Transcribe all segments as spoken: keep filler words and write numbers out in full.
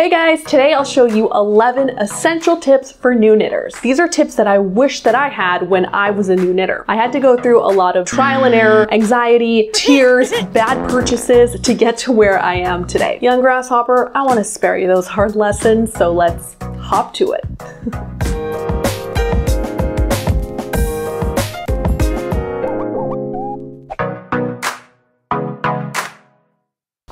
Hey guys, today I'll show you eleven essential tips for new knitters. These are tips that I wish that I had when I was a new knitter. I had to go through a lot of trial and error, anxiety, tears, bad purchases to get to where I am today. Young grasshopper, I want to spare you those hard lessons, so let's hop to it.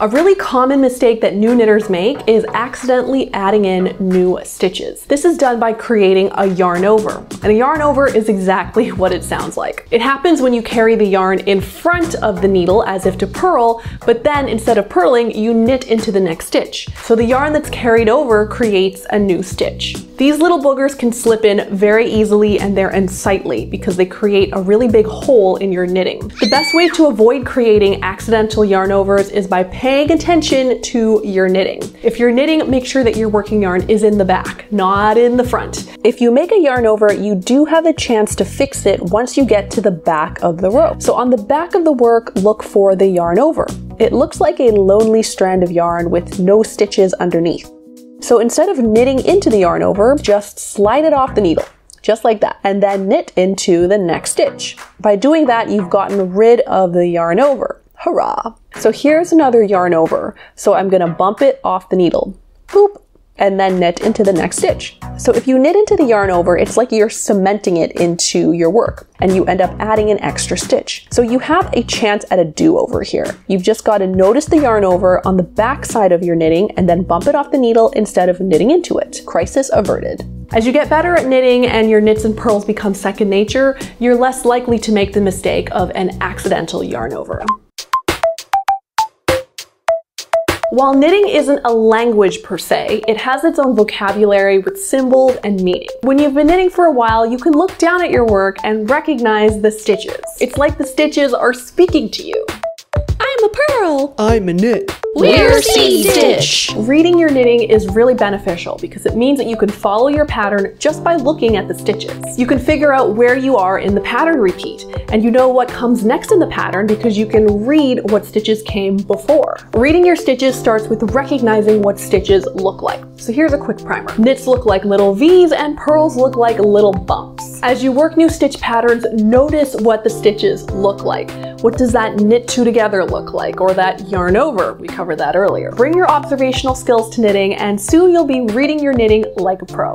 A really common mistake that new knitters make is accidentally adding in new stitches. This is done by creating a yarn over. And a yarn over is exactly what it sounds like. It happens when you carry the yarn in front of the needle as if to purl, but then instead of purling, you knit into the next stitch. So the yarn that's carried over creates a new stitch. These little boogers can slip in very easily and they're unsightly because they create a really big hole in your knitting. The best way to avoid creating accidental yarn overs is by paying Paying attention to your knitting. If you're knitting, make sure that your working yarn is in the back, not in the front. If you make a yarn over, you do have a chance to fix it once you get to the back of the row. So on the back of the work, look for the yarn over. It looks like a lonely strand of yarn with no stitches underneath. So instead of knitting into the yarn over, just slide it off the needle. Just like that, and then knit into the next stitch. By doing that, you've gotten rid of the yarn over. Hurrah! So here's another yarn over. So I'm gonna bump it off the needle, boop, and then knit into the next stitch. So if you knit into the yarn over, it's like you're cementing it into your work and you end up adding an extra stitch. So you have a chance at a do-over here. You've just got to notice the yarn over on the back side of your knitting and then bump it off the needle instead of knitting into it. Crisis averted. As you get better at knitting and your knits and purls become second nature, you're less likely to make the mistake of an accidental yarn over. While knitting isn't a language per se, it has its own vocabulary with symbols and meaning. When you've been knitting for a while, you can look down at your work and recognize the stitches. It's like the stitches are speaking to you. I'm a purl. I'm a knit. We're Sheep and Stitch. Reading your knitting is really beneficial because it means that you can follow your pattern just by looking at the stitches. You can figure out where you are in the pattern repeat, and you know what comes next in the pattern because you can read what stitches came before. Reading your stitches starts with recognizing what stitches look like. So here's a quick primer. Knits look like little V's and purls look like little bumps. As you work new stitch patterns, notice what the stitches look like. What does that knit two together look like, or that yarn over? We covered that earlier. Bring your observational skills to knitting and soon you'll be reading your knitting like a pro.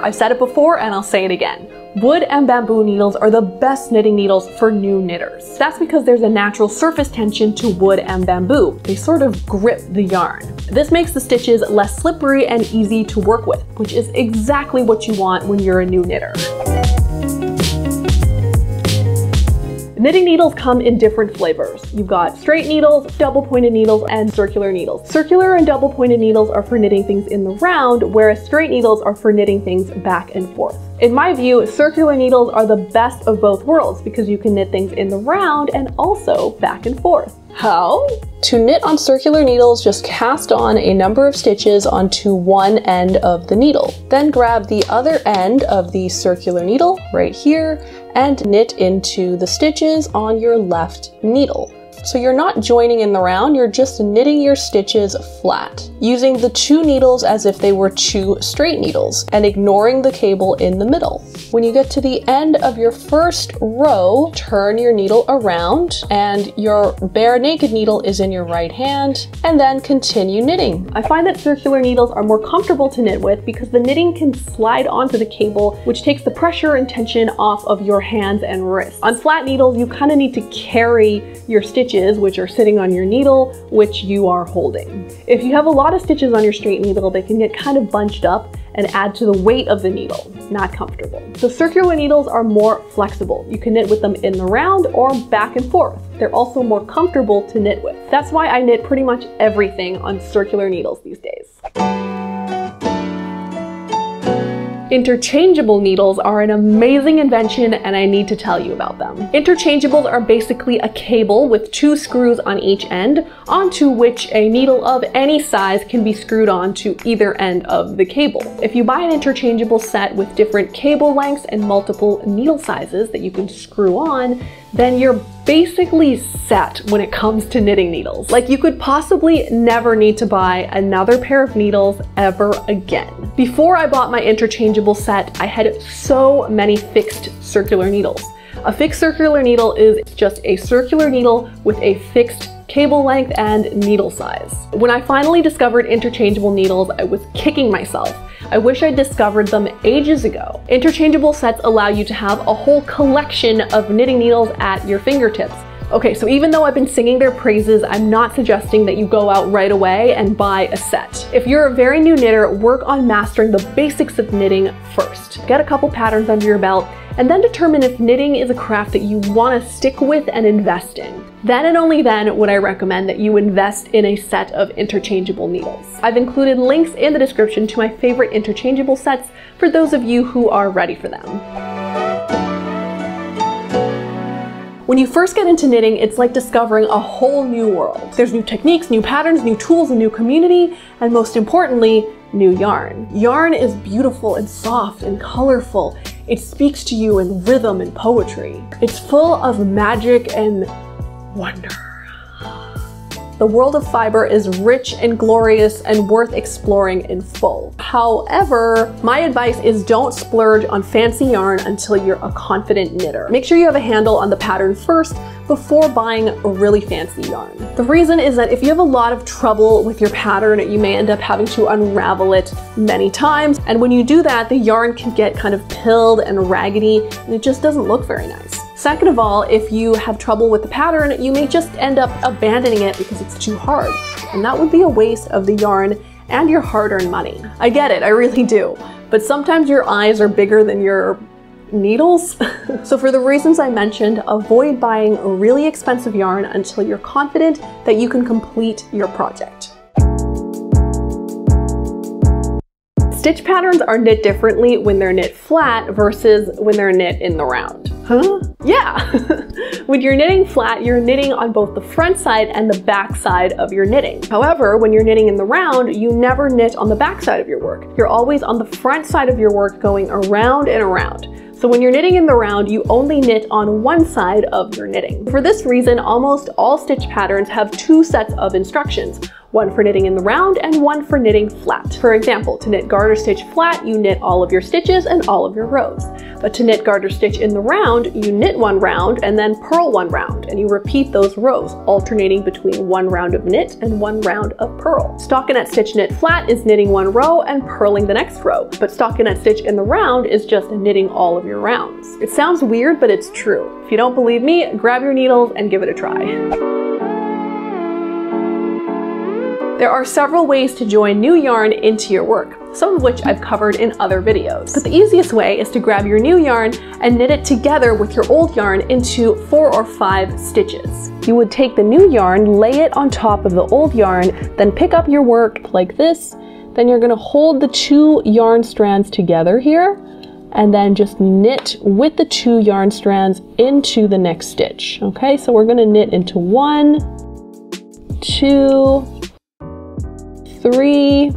I've said it before and I'll say it again. Wood and bamboo needles are the best knitting needles for new knitters. That's because there's a natural surface tension to wood and bamboo. They sort of grip the yarn. This makes the stitches less slippery and easy to work with, which is exactly what you want when you're a new knitter. Knitting needles come in different flavors. You've got straight needles, double pointed needles, and circular needles. Circular and double pointed needles are for knitting things in the round, whereas straight needles are for knitting things back and forth. In my view, circular needles are the best of both worlds because you can knit things in the round and also back and forth. How? To knit on circular needles, just cast on a number of stitches onto one end of the needle. Then grab the other end of the circular needle right here and knit into the stitches on your left needle. So you're not joining in the round, you're just knitting your stitches flat, using the two needles as if they were two straight needles and ignoring the cable in the middle. When you get to the end of your first row, turn your needle around and your bare naked needle is in your right hand, and then continue knitting. I find that circular needles are more comfortable to knit with because the knitting can slide onto the cable, which takes the pressure and tension off of your hands and wrists. On flat needles, you kind of need to carry your stitches, which are sitting on your needle, which you are holding. If you have a lot of stitches on your straight needle, they can get kind of bunched up and add to the weight of the needle. Not comfortable. So circular needles are more flexible. You can knit with them in the round or back and forth. They're also more comfortable to knit with. That's why I knit pretty much everything on circular needles these days. Interchangeable needles are an amazing invention and I need to tell you about them. Interchangeables are basically a cable with two screws on each end, onto which a needle of any size can be screwed on to either end of the cable. If you buy an interchangeable set with different cable lengths and multiple needle sizes that you can screw on, then you're basically set when it comes to knitting needles. Like, you could possibly never need to buy another pair of needles ever again. Before I bought my interchangeable set, I had so many fixed circular needles. A fixed circular needle is just a circular needle with a fixed cable length and needle size. When I finally discovered interchangeable needles, I was kicking myself. I wish I'd discovered them ages ago. Interchangeable sets allow you to have a whole collection of knitting needles at your fingertips. Okay, so even though I've been singing their praises, I'm not suggesting that you go out right away and buy a set. If you're a very new knitter, work on mastering the basics of knitting first. Get a couple patterns under your belt, and then determine if knitting is a craft that you want to stick with and invest in. Then and only then would I recommend that you invest in a set of interchangeable needles. I've included links in the description to my favorite interchangeable sets for those of you who are ready for them. When you first get into knitting, it's like discovering a whole new world. There's new techniques, new patterns, new tools, a new community, and most importantly, new yarn. Yarn is beautiful and soft and colorful. It speaks to you in rhythm and poetry. It's full of magic and wonder. The world of fiber is rich and glorious and worth exploring in full. However, my advice is don't splurge on fancy yarn until you're a confident knitter. Make sure you have a handle on the pattern first before buying really fancy yarn. The reason is that if you have a lot of trouble with your pattern, you may end up having to unravel it many times. And when you do that, the yarn can get kind of pilled and raggedy, and it just doesn't look very nice. Second of all, if you have trouble with the pattern, you may just end up abandoning it because it's too hard, and that would be a waste of the yarn and your hard-earned money. I get it, I really do, but sometimes your eyes are bigger than your needles. So for the reasons I mentioned, avoid buying really expensive yarn until you're confident that you can complete your project. Stitch patterns are knit differently when they're knit flat versus when they're knit in the round. Huh? Yeah! When you're knitting flat, you're knitting on both the front side and the back side of your knitting. However, when you're knitting in the round, you never knit on the back side of your work. You're always on the front side of your work going around and around. So when you're knitting in the round, you only knit on one side of your knitting. For this reason, almost all stitch patterns have two sets of instructions, one for knitting in the round and one for knitting flat. For example, to knit garter stitch flat, you knit all of your stitches and all of your rows. But to knit garter stitch in the round, you knit one round and then purl one round, and you repeat those rows, alternating between one round of knit and one round of purl. Stockinette stitch knit flat is knitting one row and purling the next row, but stockinette stitch in the round is just knitting all of your rounds. It sounds weird, but it's true. If you don't believe me, grab your needles and give it a try. There are several ways to join new yarn into your work, some of which I've covered in other videos. But the easiest way is to grab your new yarn and knit it together with your old yarn into four or five stitches. You would take the new yarn, lay it on top of the old yarn, then pick up your work like this. Then you're going to hold the two yarn strands together here, and then just knit with the two yarn strands into the next stitch. Okay, so we're going to knit into one, two, three.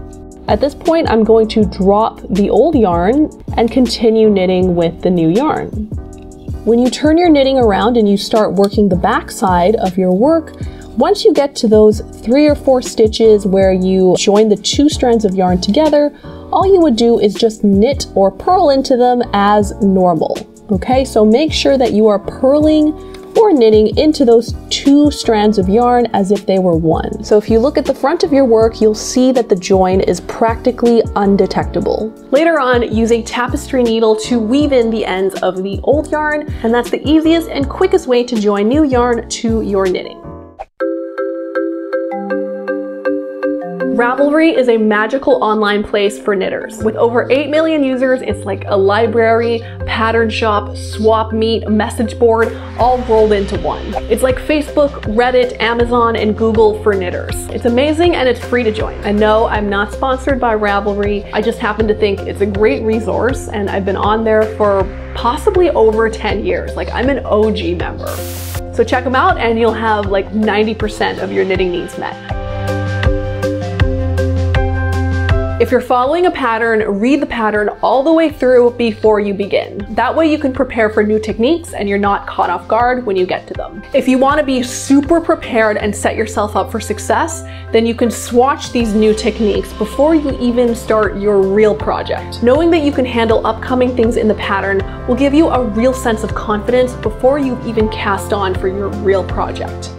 At this point, I'm going to drop the old yarn and continue knitting with the new yarn. When you turn your knitting around and you start working the back side of your work, once you get to those three or four stitches where you join the two strands of yarn together, all you would do is just knit or purl into them as normal. Okay, so make sure that you are purling or knitting into those two strands of yarn as if they were one. So if you look at the front of your work, you'll see that the join is practically undetectable. Later on, use a tapestry needle to weave in the ends of the old yarn, and that's the easiest and quickest way to join new yarn to your knitting. Ravelry is a magical online place for knitters. With over eight million users, it's like a library, pattern shop, swap meet, message board, all rolled into one. It's like Facebook, Reddit, Amazon, and Google for knitters. It's amazing and it's free to join. I know I'm not sponsored by Ravelry. I just happen to think it's a great resource, and I've been on there for possibly over ten years. Like, I'm an O G member. So check them out and you'll have like ninety percent of your knitting needs met. If you're following a pattern, read the pattern all the way through before you begin. That way you can prepare for new techniques and you're not caught off guard when you get to them. If you want to be super prepared and set yourself up for success, then you can swatch these new techniques before you even start your real project. Knowing that you can handle upcoming things in the pattern will give you a real sense of confidence before you even cast on for your real project.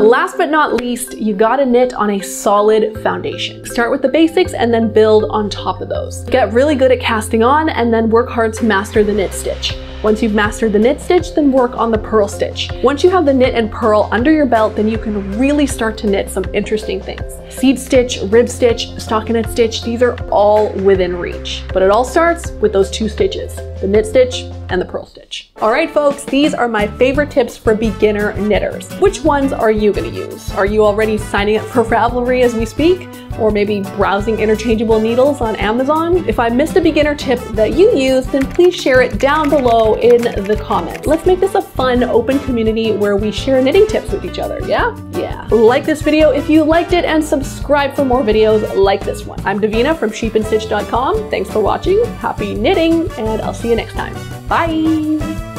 Last but not least, you gotta knit on a solid foundation. Start with the basics and then build on top of those. Get really good at casting on and then work hard to master the knit stitch. Once you've mastered the knit stitch, then work on the purl stitch. Once you have the knit and purl under your belt, then you can really start to knit some interesting things. Seed stitch, rib stitch, stockinette stitch, these are all within reach. But it all starts with those two stitches, the knit stitch and the purl stitch. All right, folks, these are my favorite tips for beginner knitters. Which ones are you gonna use? Are you already signing up for Ravelry as we speak? Or maybe browsing interchangeable needles on Amazon? If I missed a beginner tip that you used, then please share it down below in the comments. Let's make this a fun, open community where we share knitting tips with each other, yeah? Yeah. Like this video if you liked it and subscribe for more videos like this one. I'm Davina from sheep and stitch dot com. Thanks for watching, happy knitting, and I'll see you next time. Bye!